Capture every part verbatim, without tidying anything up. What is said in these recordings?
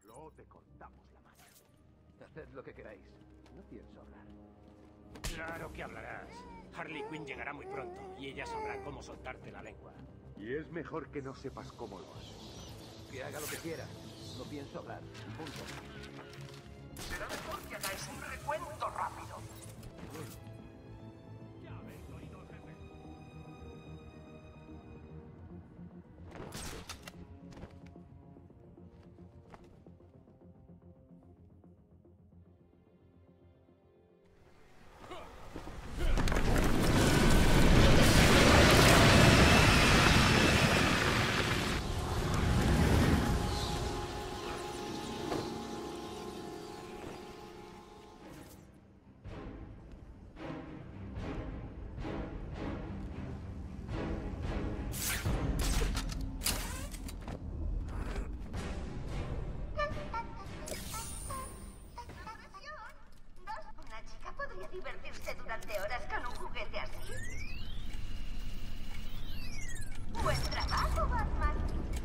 Contárnoslo o te contamos la mano. Haced lo que queráis. No pienso hablar. Claro que hablarás. Harley Quinn llegará muy pronto y ella sabrá cómo soltarte la lengua. Y es mejor que no sepas cómo lo haces. Que haga lo que quiera. No pienso hablar. Punto. Será mejor que hagáis un recuento rápido. Ya habéis oído, jefe. ¿Divertirse durante horas con un juguete así? ¡Buen trabajo, Batman!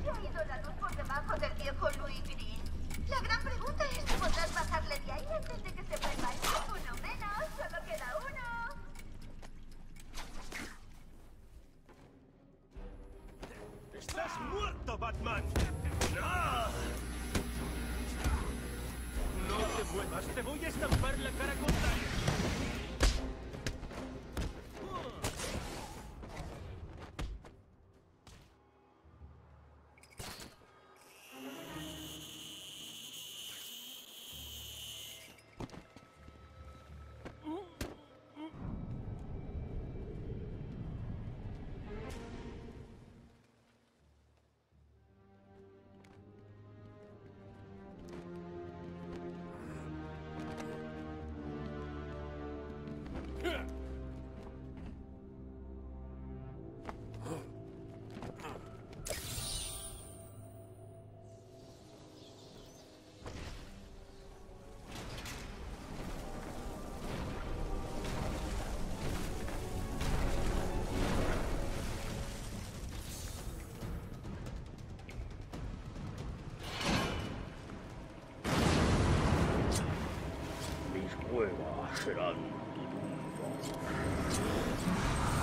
Se ha ido la luz por debajo del viejo Louis Green. La gran pregunta es si podrás bajarle de ahí antes de que se vuelva el tiempo. Uno menos, solo queda uno. ¡Estás muerto, Batman! ¡No! ¡No te muevas! ¡Te voy a estampar la cara contra él! Serán tu mundo.